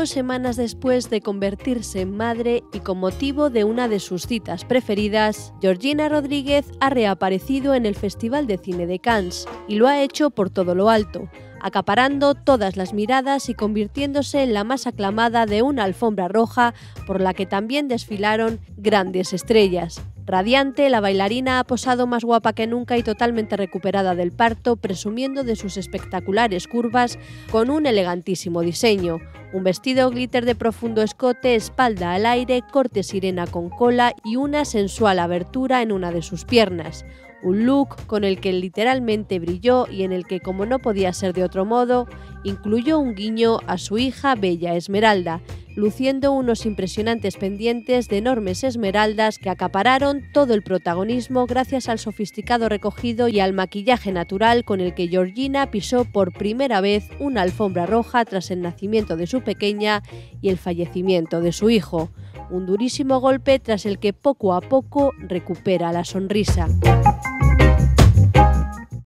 5 semanas después de convertirse en madre y con motivo de una de sus citas preferidas, Georgina Rodríguez ha reaparecido en el Festival de Cine de Cannes y lo ha hecho por todo lo alto, acaparando todas las miradas y convirtiéndose en la más aclamada de una alfombra roja por la que también desfilaron grandes estrellas. Radiante, la bailarina ha posado más guapa que nunca y totalmente recuperada del parto, presumiendo de sus espectaculares curvas con un elegantísimo diseño. Un vestido glitter de profundo escote, espalda al aire, corte sirena con cola y una sensual abertura en una de sus piernas. Un look con el que literalmente brilló y en el que, como no podía ser de otro modo, incluyó un guiño a su hija Bella Esmeralda, luciendo unos impresionantes pendientes de enormes esmeraldas que acapararon todo el protagonismo gracias al sofisticado recogido y al maquillaje natural con el que Georgina pisó por primera vez una alfombra roja tras el nacimiento de su pequeña y el fallecimiento de su hijo. Un durísimo golpe tras el que poco a poco recupera la sonrisa.